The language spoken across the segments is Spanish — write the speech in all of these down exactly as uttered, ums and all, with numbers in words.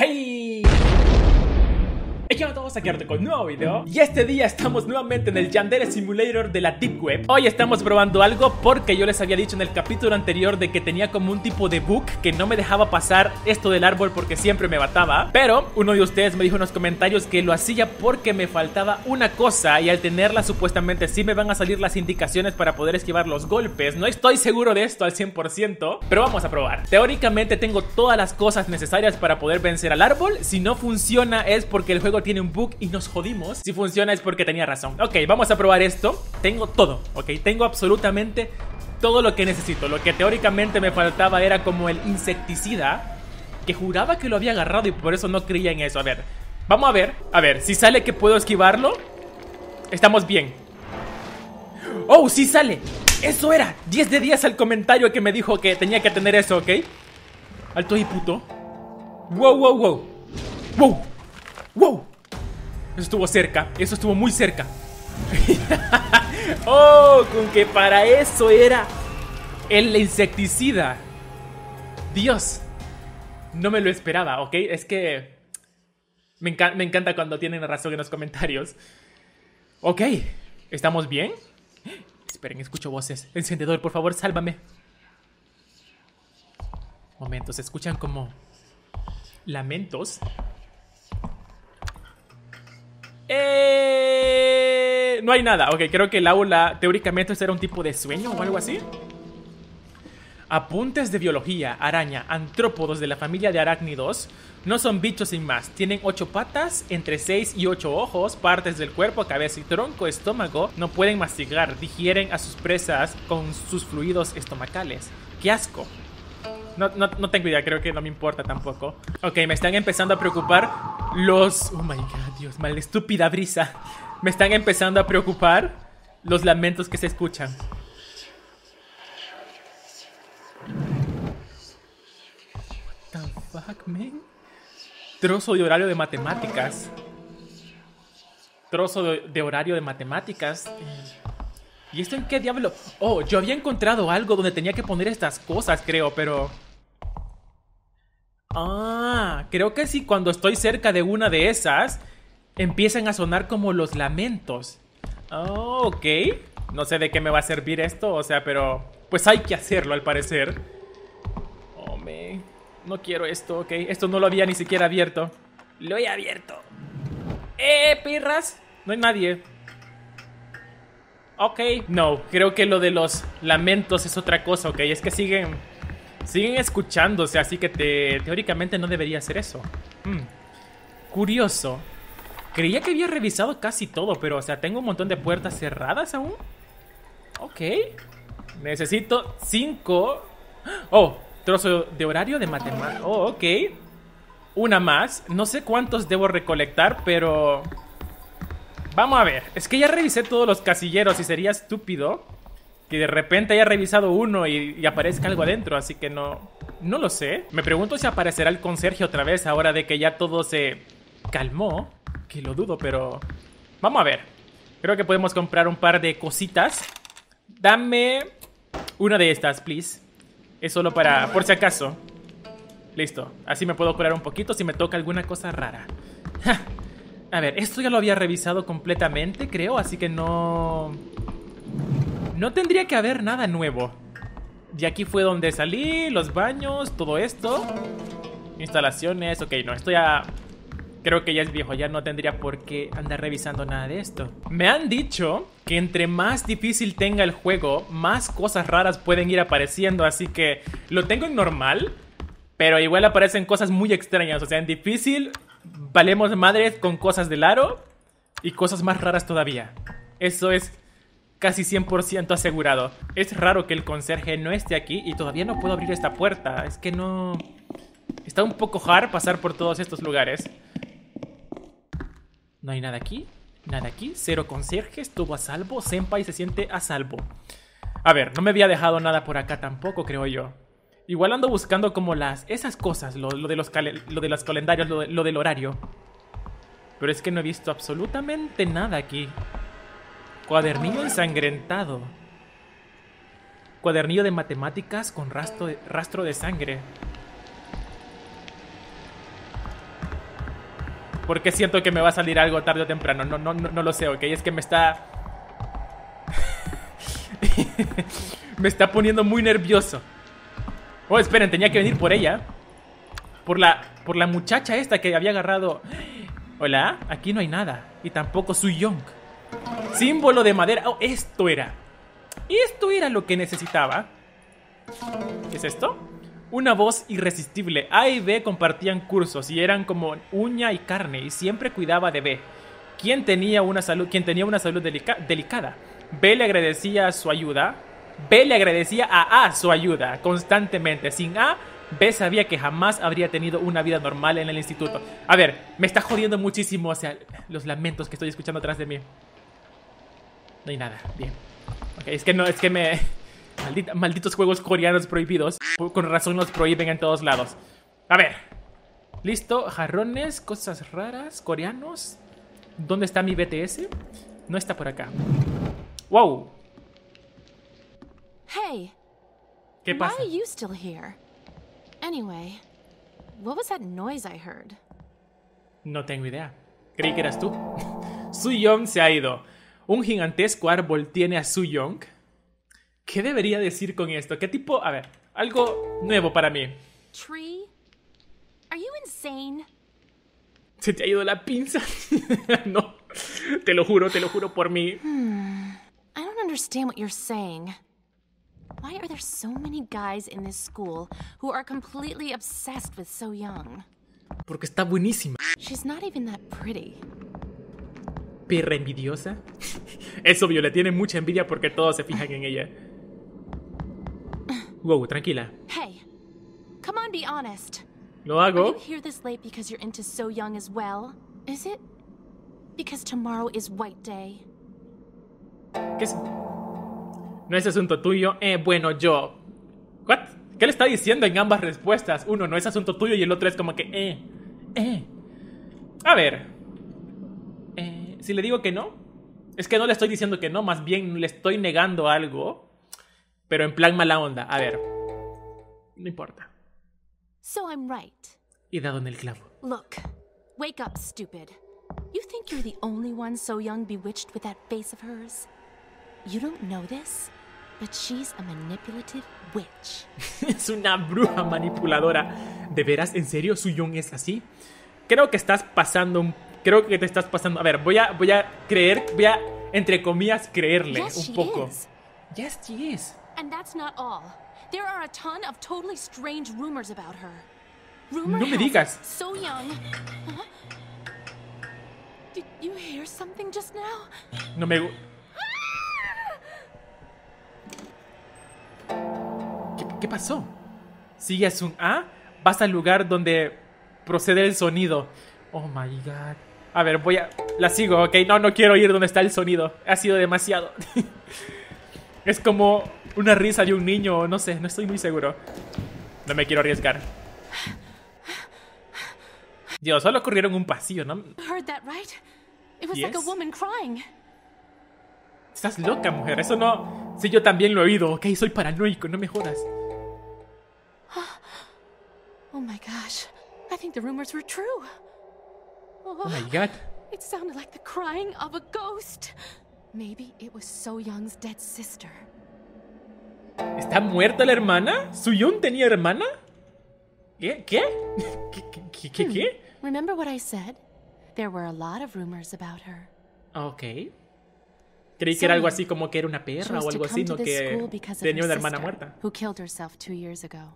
¡Hey! Aquí vamos a quedarte con un nuevo video. Y este día estamos nuevamente en el Yandere Simulator de la Deep Web. Hoy estamos probando algo porque yo les había dicho en el capítulo anterior de que tenía como un tipo de bug que no me dejaba pasar esto del árbol porque siempre me mataba. Pero uno de ustedes me dijo en los comentarios que lo hacía porque me faltaba una cosa, y al tenerla supuestamente sí me van a salir las indicaciones para poder esquivar los golpes. No estoy seguro de esto al cien por ciento, pero vamos a probar. Teóricamente tengo todas las cosas necesarias para poder vencer al árbol. Si no funciona es porque el juego tiene un bug y nos jodimos. Si funciona es porque tenía razón. Ok, vamos a probar esto. Tengo todo, ok, tengo absolutamente todo lo que necesito. Lo que teóricamente me faltaba era como el insecticida, que juraba que lo había agarrado y por eso no creía en eso. A ver, vamos a ver, a ver, si sale que puedo esquivarlo, estamos bien. Oh, sí sale. Eso era, diez de diez al comentario que me dijo que tenía que tener eso, ok. Alto y puto. Wow, wow, wow. Wow. Wow, eso estuvo cerca, eso estuvo muy cerca. Oh, con que para eso era el insecticida. Dios, no me lo esperaba, ¿ok? Es que me, enc me encanta cuando tienen razón en los comentarios. Ok, ¿estamos bien? Esperen, escucho voces. Encendedor, por favor, sálvame. Momentos, se escuchan como lamentos. Eh, no hay nada. Ok, creo que el aula, teóricamente, este era un tipo de sueño o algo así. Apuntes de biología. Araña, antrópodos de la familia de arácnidos. No son bichos sin más. Tienen ocho patas, entre seis y ocho ojos, partes del cuerpo, cabeza y tronco, estómago. No pueden mastigar, digieren a sus presas con sus fluidos estomacales. ¡Qué asco! No, no, no tengo idea, creo que no me importa tampoco. Ok, me están empezando a preocupar los... Oh my god, Dios, mal estúpida brisa. Me están empezando a preocupar los lamentos que se escuchan. What the fuck, man? Trozo de horario de matemáticas. Trozo de, de horario de matemáticas. ¿Y esto en qué diablo? Oh, yo había encontrado algo donde tenía que poner estas cosas, creo, pero... Ah, creo que sí, cuando estoy cerca de una de esas, empiezan a sonar como los lamentos. Oh, ok. No sé de qué me va a servir esto, o sea, pero... Pues hay que hacerlo, al parecer. Oh, man. No quiero esto, ok. Esto no lo había ni siquiera abierto. Lo he abierto. ¡Eh, pirras! No hay nadie. Ok. No, creo que lo de los lamentos es otra cosa, ok. Es que siguen... Siguen escuchándose, así que te, teóricamente no debería hacer eso. Mm. Curioso. Creía que había revisado casi todo, pero, o sea, tengo un montón de puertas cerradas aún. Ok. Necesito cinco. Oh, trozo de horario de matemáticas. Oh, ok. Una más. No sé cuántos debo recolectar, pero... Vamos a ver. Es que ya revisé todos los casilleros y sería estúpido que de repente haya revisado uno y, y aparezca algo adentro, así que no... No lo sé. Me pregunto si aparecerá el conserje otra vez ahora de que ya todo se calmó. Que lo dudo, pero... Vamos a ver. Creo que podemos comprar un par de cositas. Dame una de estas, please. Es solo para... por si acaso. Listo. Así me puedo curar un poquito si me toca alguna cosa rara. Ja. A ver, esto ya lo había revisado completamente, creo, así que no... No tendría que haber nada nuevo. Y aquí fue donde salí, los baños, todo esto. Instalaciones, ok, no, esto ya... Creo que ya es viejo, ya no tendría por qué andar revisando nada de esto. Me han dicho que entre más difícil tenga el juego, más cosas raras pueden ir apareciendo, así que lo tengo en normal, pero igual aparecen cosas muy extrañas. O sea, en difícil, valemos madres con cosas del aro y cosas más raras todavía. Eso es... casi cien por ciento asegurado. Es raro que el conserje no esté aquí y todavía no puedo abrir esta puerta. Es que no... Está un poco hard pasar por todos estos lugares. No hay nada aquí. Nada aquí. Cero conserje. Estuvo a salvo. Senpai se siente a salvo. A ver, no me había dejado nada por acá tampoco, creo yo. Igual ando buscando como las... Esas cosas. Lo, lo de los cal... lo de los calendarios. Lo, de, lo del horario. Pero es que no he visto absolutamente nada aquí. Cuadernillo ensangrentado. Cuadernillo de matemáticas con rastro de, rastro de sangre. Porque siento que me va a salir algo tarde o temprano. No, no, no, no lo sé, ¿ok? Es que me está... me está poniendo muy nervioso. Oh, esperen, tenía que venir por ella. Por la, por la muchacha esta que había agarrado. Hola, aquí no hay nada. Y tampoco Suyong. Símbolo de madera. Oh, esto era. Esto era lo que necesitaba. ¿Qué es esto? Una voz irresistible. A y B compartían cursos y eran como uña y carne, y siempre cuidaba de B, quien tenía una salud, quien tenía una salud delica, delicada. B le agradecía su ayuda. B le agradecía a A su ayuda constantemente. Sin A, B sabía que jamás habría tenido una vida normal en el instituto. A ver, me está jodiendo muchísimo, o sea, los lamentos que estoy escuchando atrás de mí. No hay nada, bien. Ok, es que no, es que me... Maldita, malditos juegos coreanos prohibidos. Con razón los prohíben en todos lados. A ver. Listo, jarrones, cosas raras, coreanos. ¿Dónde está mi B T S? No está por acá. Wow. Hey. ¿Qué pasa? Why are you still here? Anyway, what was that noise I heard? No tengo idea. Creí que eras tú. Soo-yeon se ha ido. Un gigantesco árbol tiene a Soo-yeon. ¿Qué debería decir con esto? ¿Qué tipo? A ver, algo nuevo para mí. Tree? Are you insane? Se te ha ido la pinza. No. Te lo juro, te lo juro por mí. Hmm. I don't understand what you're saying. Why are there so many guys in this school who are completely obsessed with Soo-yeon? Porque está buenísima. She's not even that pretty. Perra envidiosa. Es obvio, le tiene mucha envidia porque todos se fijan en ella. Wow, tranquila. Hey. Come on, be honest. Lo hago. Are you here this late because you're into Soo-yeon as well? Is it? Because tomorrow is White Day. ¿Qué es? No es asunto tuyo. Eh, bueno, yo... ¿What? ¿Qué le está diciendo en ambas respuestas? Uno, no es asunto tuyo, y el otro es como que... Eh, eh. A ver. Eh, si le digo que no... Es que no le estoy diciendo que no, más bien le estoy negando algo. Pero en plan mala onda. A ver. No importa. So I'm right. Y dado en el clavo. Look. Wake up, stupid. You think you're the only one Soo-yeon bewitched with that face of hers? You don't know this, but she's a manipulative witch. Es una bruja manipuladora. ¿De veras? ¿En serio? ¿Soo-yeon es así? Creo que estás pasando un... Creo que te estás pasando... A ver, voy a, voy a creer... Voy a, entre comillas, creerle un poco. Yes, she is. And that's not all. There are a ton of totally strange rumors about her. No me digas. Soo-yeon. Did you hear something just now? No me... ¿Qué, ¿Qué pasó? ¿Sigues un A? Vas al lugar donde procede el sonido. Oh my god. A ver, voy a... La sigo, ok. No, no quiero ir donde está el sonido. Ha sido demasiado. Es como una risa de un niño. No sé, no estoy muy seguro. No me quiero arriesgar. Dios, solo corrieron un pasillo, ¿no? Yes. Estás loca, mujer. Eso no... Sí, yo también lo he oído. Ok, soy paranoico. No me jodas. Oh my gosh. I think the rumors were true. Oh my god. It sounded like the crying of a ghost. Maybe it was Soo-yeon's dead sister. ¿Está muerta la hermana? ¿Soo-yeon tenía hermana? ¿Qué? ¿Qué? ¿Qué? ¿Qué? ¿Qué? Hmm. Remember what I said? There were a lot of rumors about her. Okay. Creí que era algo así como que era una perra o algo así, no que tenía una hermana muerta. Who killed herself two years ago.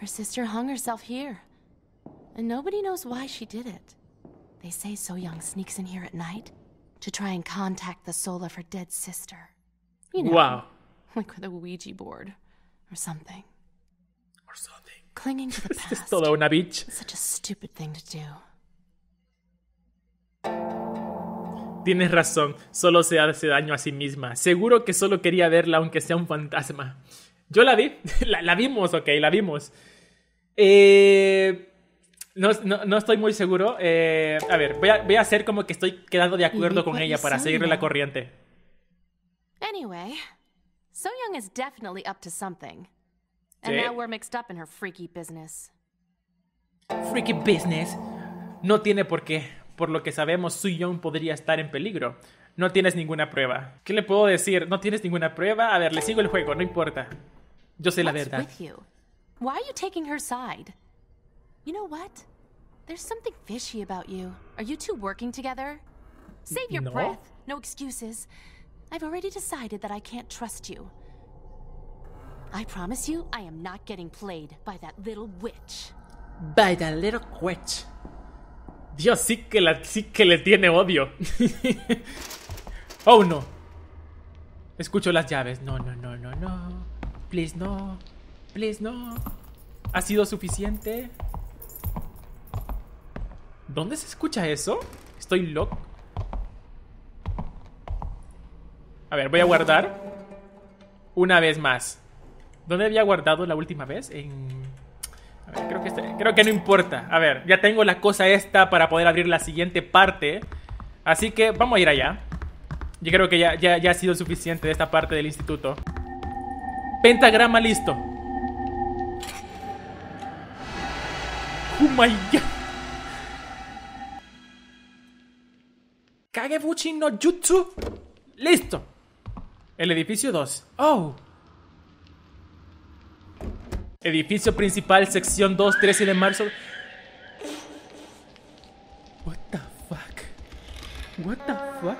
Her sister hung herself here. And nobody knows why she did it. They say Soo-yeon sneaks in here at night to try and contact the soul of her dead sister. You know, wow. Like with a Ouija board or something. Or something. Clinging to the past. Es toda una bitch. Such a stupid thing to do. Tienes razón, solo se hace daño a sí misma. Seguro que solo quería verla aunque sea un fantasma. Yo la vi, la, la vimos, ok, la vimos. Eh... No, no, no estoy muy seguro. Eh, a ver, voy a, voy a hacer como que estoy quedando de acuerdo con ella para seguirle la corriente. Anyway, Soo-yeon is definitely up to something. And now we're mixed up in her freaky business. Freaky business. No tiene por qué. Por lo que sabemos, Soo-yeon podría estar en peligro. No tienes ninguna prueba. ¿Qué le puedo decir? No tienes ninguna prueba. A ver, le sigo el juego, no importa. Yo sé la verdad. Why are you taking her side? You know what? There's something fishy about you. Are you two working together? Save your no. breath. No excuses. I've already decided that I can't trust you. I promise you, I am not getting played by that little witch. By that little witch. Dios, sí que, la, sí que le tiene odio. Oh, no. Escucho las llaves. No, no, no, no, no. Please, no. Please, no. ¿Ha sido suficiente? ¿Dónde se escucha eso? Estoy loco. A ver, voy a guardar. Una vez más. ¿Dónde había guardado la última vez? En... A ver, creo que, este... creo que no importa. A ver, ya tengo la cosa esta para poder abrir la siguiente parte. Así que vamos a ir allá. Yo creo que ya, ya, ya ha sido suficiente de esta parte del instituto. Pentagrama listo. Oh my God. Kagebuchi no Jutsu. Listo. El edificio dos. Oh. Edificio principal, sección dos, trece de marzo. What the fuck? What the fuck?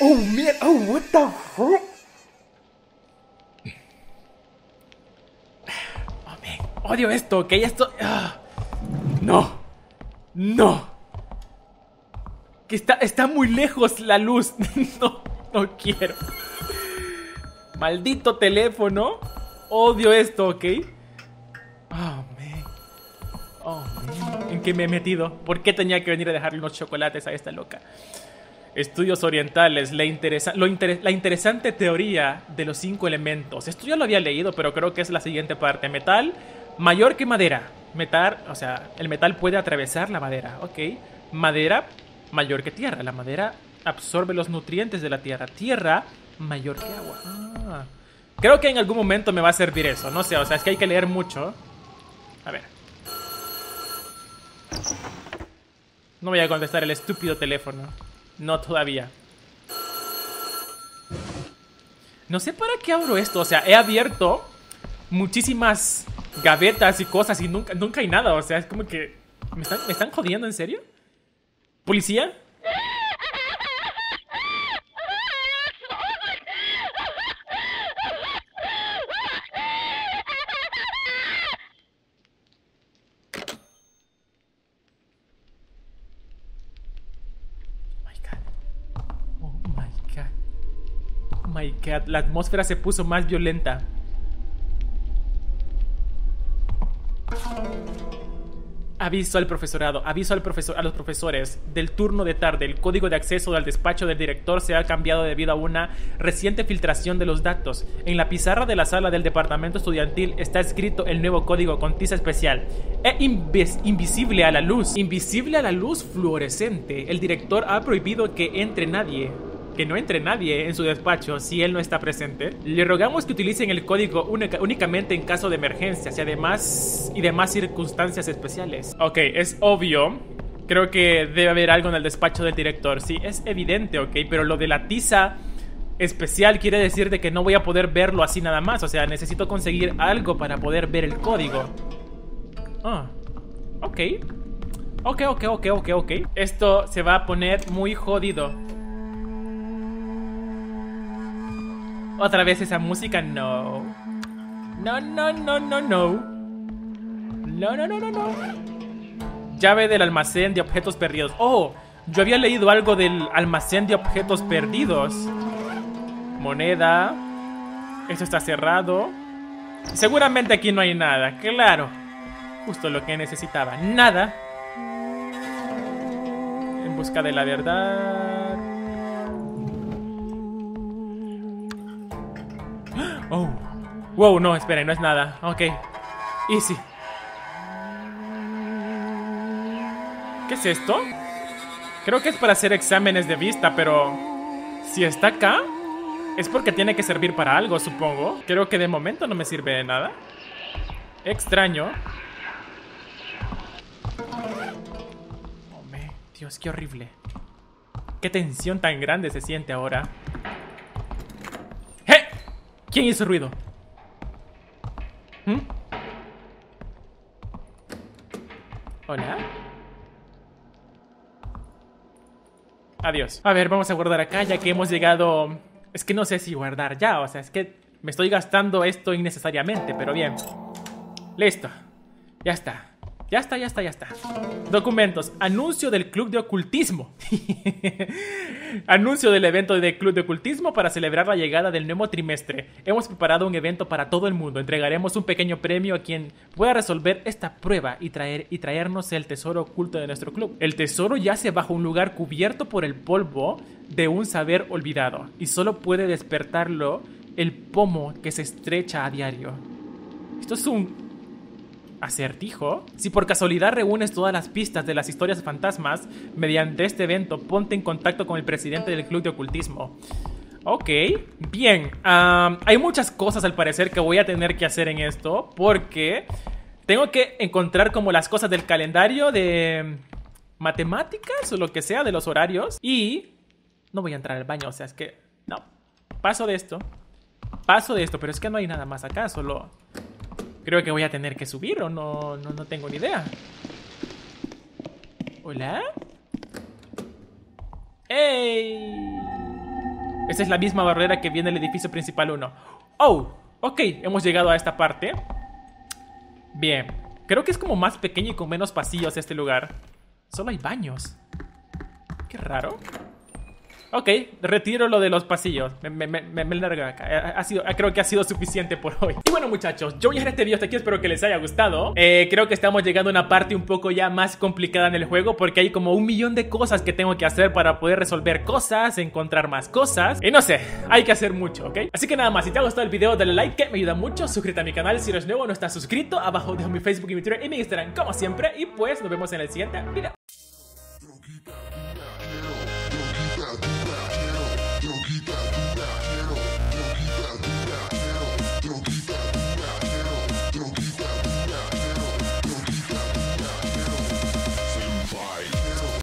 Oh, mierda. Oh, what the fuck? Oh, man. Odio esto, ok. Esto. Ah. No. No. Que está, está muy lejos la luz. No, no quiero. Maldito teléfono. Odio esto, ¿ok? Oh, man. Oh, man. ¿En qué me he metido? ¿Por qué tenía que venir a dejarle unos chocolates a esta loca? Estudios orientales. La, interesa lo inter la interesante teoría de los cinco elementos. Esto ya lo había leído, pero creo que es la siguiente parte. Metal mayor que madera. Metal, o sea, el metal puede atravesar la madera, ¿ok? Madera mayor que tierra. La madera absorbe los nutrientes de la tierra. Tierra mayor que agua. Ah, creo que en algún momento me va a servir eso. No sé, o sea, es que hay que leer mucho. A ver. No voy a contestar el estúpido teléfono. No todavía. No sé para qué abro esto. O sea, he abierto muchísimas gavetas y cosas y nunca, nunca hay nada. O sea, es como que... ¿Me están, ¿me están jodiendo? ¿En serio? ¿Policía? Que la atmósfera se puso más violenta. Aviso al profesorado. Aviso al profesor, a los profesores del turno de tarde. El código de acceso al despacho del director se ha cambiado debido a una reciente filtración de los datos. En la pizarra de la sala del departamento estudiantil está escrito el nuevo código con tiza especial. Es invis invisible a la luz. Invisible a la luz fluorescente. El director ha prohibido que entre nadie. Que no entre nadie en su despacho si él no está presente. Le rogamos que utilicen el código única, únicamente en caso de emergencias y además y demás circunstancias especiales. Ok, es obvio. Creo que debe haber algo en el despacho del director. Sí, es evidente, ok. Pero lo de la tiza especial quiere decir de que no voy a poder verlo así nada más. O sea, necesito conseguir algo para poder ver el código. Ah, ok. Ok, ok, ok, ok, ok. Esto se va a poner muy jodido. Otra vez esa música, no. No, no, no, no, no. No, no, no, no, no. Llave del almacén de objetos perdidos. Oh, yo había leído algo del almacén de objetos perdidos. Moneda. Esto está cerrado. Seguramente aquí no hay nada, claro. Justo lo que necesitaba, nada. En busca de la verdad. Oh, wow, no, esperen, no es nada. Ok, easy. ¿Qué es esto? Creo que es para hacer exámenes de vista, pero... Si está acá, es porque tiene que servir para algo, supongo. Creo que de momento no me sirve de nada. Extraño. Dios, qué horrible. Qué tensión tan grande se siente ahora. ¡Eh! ¿Quién hizo ruido? ¿Mm? ¿Hola? Adiós. A ver, vamos a guardar acá ya que hemos llegado... Es que no sé si guardar ya, o sea, es que me estoy gastando esto innecesariamente, pero bien. Listo. Ya está. Ya está, ya está, ya está. Documentos. Anuncio del club de ocultismo. Anuncio del evento del club de ocultismo para celebrar la llegada del nuevo trimestre. Hemos preparado un evento para todo el mundo. Entregaremos un pequeño premio a quien pueda resolver esta prueba y, traer, y traernos el tesoro oculto de nuestro club. El tesoro yace bajo un lugar cubierto por el polvo de un saber olvidado. Y solo puede despertarlo el pomo que se estrecha a diario. Esto es un... ¿acertijo? Si por casualidad reúnes todas las pistas de las historias fantasmas mediante este evento, ponte en contacto con el presidente del club de ocultismo. Ok, bien. um, Hay muchas cosas al parecer que voy a tener que hacer en esto, porque tengo que encontrar como las cosas del calendario de matemáticas o lo que sea, de los horarios. Y no voy a entrar al baño, o sea, es que no. Paso de esto. Paso de esto, pero es que no hay nada más acá, solo... Creo que voy a tener que subir o no, no, no tengo ni idea. ¿Hola? ¡Ey! Esa es la misma barrera que viene el edificio principal uno. ¡Oh! Ok, hemos llegado a esta parte. Bien. Creo que es como más pequeño y con menos pasillos este lugar. Solo hay baños. Qué raro. Ok, retiro lo de los pasillos. Me, me, me, me largo acá. Ha sido, creo que ha sido suficiente por hoy. Y bueno, muchachos, yo voy a dejar este video hasta aquí. Espero que les haya gustado. Eh, creo que estamos llegando a una parte un poco ya más complicada en el juego, porque hay como un millón de cosas que tengo que hacer para poder resolver cosas, encontrar más cosas. Y no sé, hay que hacer mucho, ¿ok? Así que nada más, si te ha gustado el video, dale like, que me ayuda mucho. Suscríbete a mi canal si eres nuevo o no estás suscrito. Abajo dejo mi Facebook y mi Twitter y mi Instagram, como siempre. Y pues nos vemos en el siguiente video.